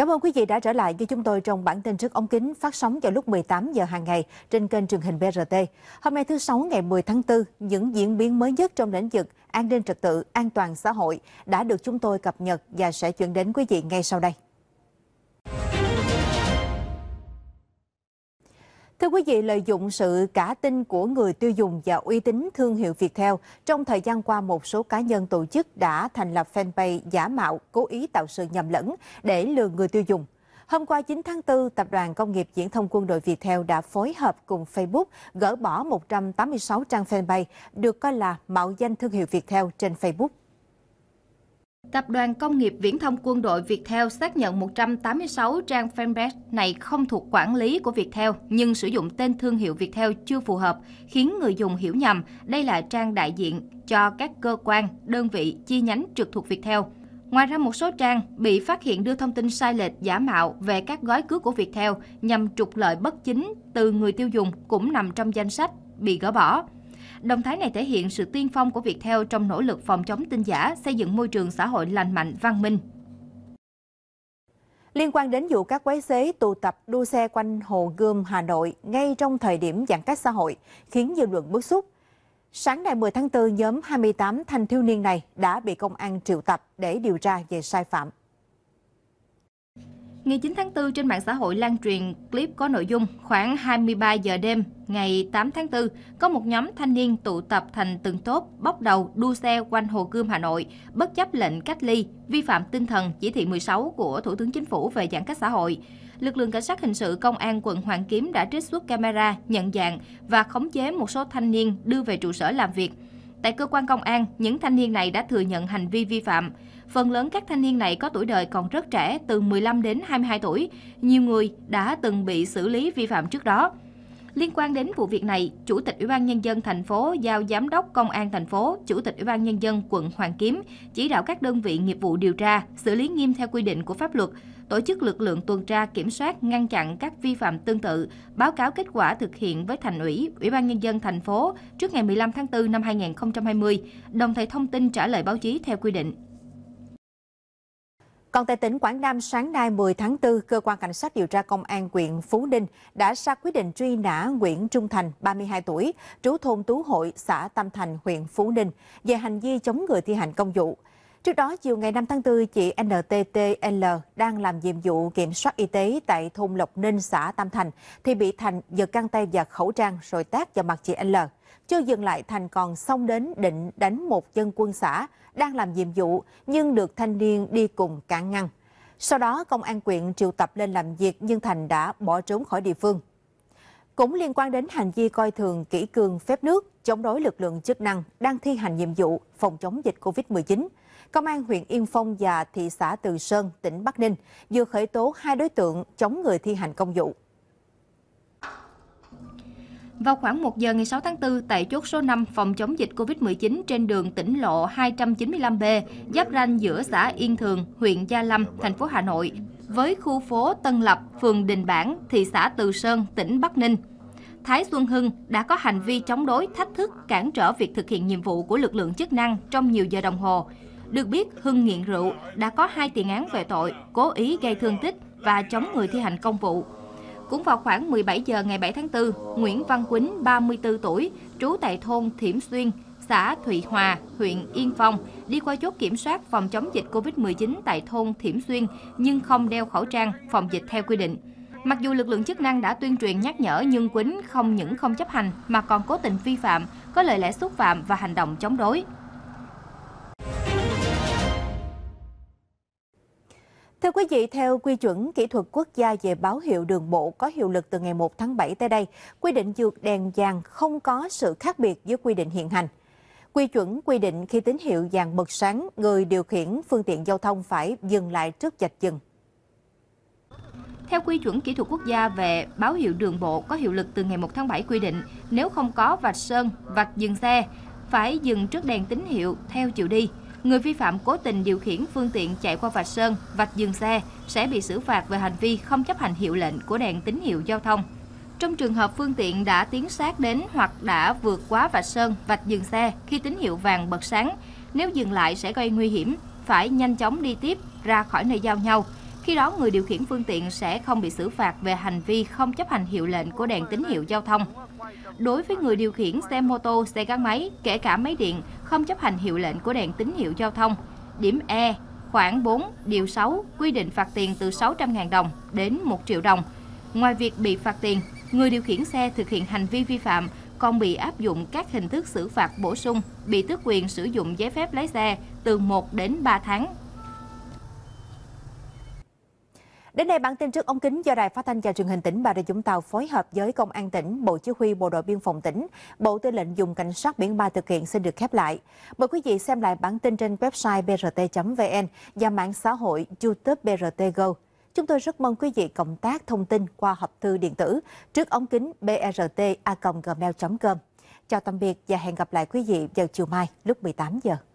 Cảm ơn quý vị đã trở lại với chúng tôi trong bản tin trước ống kính phát sóng vào lúc 18 giờ hàng ngày trên kênh truyền hình BRT. Hôm nay thứ Sáu ngày 10 tháng 4, những diễn biến mới nhất trong lĩnh vực an ninh trật tự, an toàn xã hội đã được chúng tôi cập nhật và sẽ chuyển đến quý vị ngay sau đây. Thưa quý vị, lợi dụng sự cả tin của người tiêu dùng và uy tín thương hiệu Viettel, trong thời gian qua một số cá nhân tổ chức đã thành lập fanpage giả mạo, cố ý tạo sự nhầm lẫn để lừa người tiêu dùng. Hôm qua 9 tháng 4, Tập đoàn Công nghiệp Viễn thông Quân đội Viettel đã phối hợp cùng Facebook gỡ bỏ 186 trang fanpage được coi là mạo danh thương hiệu Viettel trên Facebook. Tập đoàn Công nghiệp Viễn thông Quân đội Viettel xác nhận 186 trang fanpage này không thuộc quản lý của Viettel nhưng sử dụng tên thương hiệu Viettel chưa phù hợp, khiến người dùng hiểu nhầm đây là trang đại diện cho các cơ quan, đơn vị, chi nhánh trực thuộc Viettel. Ngoài ra một số trang bị phát hiện đưa thông tin sai lệch, giả mạo về các gói cước của Viettel nhằm trục lợi bất chính từ người tiêu dùng cũng nằm trong danh sách bị gỡ bỏ. Động thái này thể hiện sự tiên phong của Viettel trong nỗ lực phòng chống tin giả, xây dựng môi trường xã hội lành mạnh, văn minh. Liên quan đến vụ các quái xế tụ tập đua xe quanh Hồ Gươm, Hà Nội ngay trong thời điểm giãn cách xã hội, khiến dư luận bức xúc. Sáng ngày 10 tháng 4, nhóm 28 thanh thiếu niên này đã bị công an triệu tập để điều tra về sai phạm. Ngày 9 tháng 4, trên mạng xã hội lan truyền clip có nội dung khoảng 23 giờ đêm ngày 8 tháng 4, có một nhóm thanh niên tụ tập thành từng tốp, bốc đầu, đua xe quanh Hồ Gươm, Hà Nội, bất chấp lệnh cách ly, vi phạm tinh thần chỉ thị 16 của Thủ tướng Chính phủ về giãn cách xã hội. Lực lượng Cảnh sát Hình sự Công an quận Hoàn Kiếm đã trích xuất camera, nhận dạng và khống chế một số thanh niên đưa về trụ sở làm việc. Tại cơ quan công an, những thanh niên này đã thừa nhận hành vi vi phạm. Phần lớn các thanh niên này có tuổi đời còn rất trẻ, từ 15 đến 22 tuổi. Nhiều người đã từng bị xử lý vi phạm trước đó. Liên quan đến vụ việc này, Chủ tịch Ủy ban Nhân dân thành phố giao Giám đốc Công an thành phố, Chủ tịch Ủy ban Nhân dân quận Hoàn Kiếm chỉ đạo các đơn vị nghiệp vụ điều tra, xử lý nghiêm theo quy định của pháp luật, tổ chức lực lượng tuần tra, kiểm soát, ngăn chặn các vi phạm tương tự, báo cáo kết quả thực hiện với Thành ủy, Ủy ban Nhân dân thành phố trước ngày 15 tháng 4 năm 2020, đồng thời thông tin trả lời báo chí theo quy định. Còn tại tỉnh Quảng Nam, sáng nay 10 tháng 4, Cơ quan Cảnh sát điều tra Công an huyện Phú Ninh đã ra quyết định truy nã Nguyễn Trung Thành, 32 tuổi, trú thôn Tú Hội, xã Tam Thành, huyện Phú Ninh, về hành vi chống người thi hành công vụ. Trước đó, chiều ngày 5 tháng 4, chị NTTL đang làm nhiệm vụ kiểm soát y tế tại thôn Lộc Ninh, xã Tam Thành, thì bị Thành giật găng tay và khẩu trang rồi tát vào mặt chị L. Chưa dừng lại, Thành còn xông đến định đánh một dân quân xã đang làm nhiệm vụ nhưng được thanh niên đi cùng cản ngăn. Sau đó, công an huyện triệu tập lên làm việc nhưng Thành đã bỏ trốn khỏi địa phương. Cũng liên quan đến hành vi coi thường kỷ cương phép nước, chống đối lực lượng chức năng đang thi hành nhiệm vụ phòng chống dịch COVID-19, Công an huyện Yên Phong và thị xã Từ Sơn, tỉnh Bắc Ninh vừa khởi tố 2 đối tượng chống người thi hành công vụ. Vào khoảng 1 giờ ngày 6 tháng 4, tại chốt số 5 phòng chống dịch COVID-19 trên đường tỉnh lộ 295B, giáp ranh giữa xã Yên Thường, huyện Gia Lâm, thành phố Hà Nội, với khu phố Tân Lập, phường Đình Bảng, thị xã Từ Sơn, tỉnh Bắc Ninh, Thái Xuân Hưng đã có hành vi chống đối, thách thức, cản trở việc thực hiện nhiệm vụ của lực lượng chức năng trong nhiều giờ đồng hồ. Được biết, Hưng nghiện rượu, đã có 2 tiền án về tội cố ý gây thương tích và chống người thi hành công vụ. Cũng vào khoảng 17 giờ ngày 7 tháng 4, Nguyễn Văn Quýnh, 34 tuổi, trú tại thôn Thiểm Xuyên, xã Thụy Hòa, huyện Yên Phong, đi qua chốt kiểm soát phòng chống dịch COVID-19 tại thôn Thiểm Xuyên nhưng không đeo khẩu trang phòng dịch theo quy định. Mặc dù lực lượng chức năng đã tuyên truyền nhắc nhở nhưng Quýnh không những không chấp hành mà còn cố tình vi phạm, có lời lẽ xúc phạm và hành động chống đối. Thưa quý vị, theo quy chuẩn kỹ thuật quốc gia về báo hiệu đường bộ có hiệu lực từ ngày 1 tháng 7 tới đây, quy định vượt đèn vàng không có sự khác biệt với quy định hiện hành. Quy chuẩn quy định khi tín hiệu vàng bật sáng, người điều khiển phương tiện giao thông phải dừng lại trước vạch dừng. Theo quy chuẩn kỹ thuật quốc gia về báo hiệu đường bộ có hiệu lực từ ngày 1 tháng 7 quy định, nếu không có vạch sơn, vạch dừng xe, phải dừng trước đèn tín hiệu theo chiều đi. Người vi phạm cố tình điều khiển phương tiện chạy qua vạch sơn, vạch dừng xe sẽ bị xử phạt về hành vi không chấp hành hiệu lệnh của đèn tín hiệu giao thông. Trong trường hợp phương tiện đã tiến sát đến hoặc đã vượt quá vạch sơn, vạch dừng xe khi tín hiệu vàng bật sáng, nếu dừng lại sẽ gây nguy hiểm, phải nhanh chóng đi tiếp ra khỏi nơi giao nhau. Khi đó, người điều khiển phương tiện sẽ không bị xử phạt về hành vi không chấp hành hiệu lệnh của đèn tín hiệu giao thông. Đối với người điều khiển xe mô tô, xe gắn máy, kể cả máy điện, không chấp hành hiệu lệnh của đèn tín hiệu giao thông, điểm E, khoảng 4, điều 6, quy định phạt tiền từ 600.000 đồng đến 1 triệu đồng. Ngoài việc bị phạt tiền, người điều khiển xe thực hiện hành vi vi phạm còn bị áp dụng các hình thức xử phạt bổ sung, bị tước quyền sử dụng giấy phép lái xe từ 1 đến 3 tháng. Đến đây bản tin trước ống kính do Đài Phát thanh và Truyền hình tỉnh Bà Rịa Vũng Tàu phối hợp với Công an tỉnh, Bộ Chỉ huy Bộ đội Biên phòng tỉnh, Bộ Tư lệnh Vùng Cảnh sát Biển 3 thực hiện xin được khép lại. Mời quý vị xem lại bản tin trên website brt.vn và mạng xã hội YouTube BRTgo. Chúng tôi rất mong quý vị cộng tác thông tin qua hộp thư điện tử trước ống kính brt@gmail.com. Chào tạm biệt và hẹn gặp lại quý vị vào chiều mai lúc 18 giờ.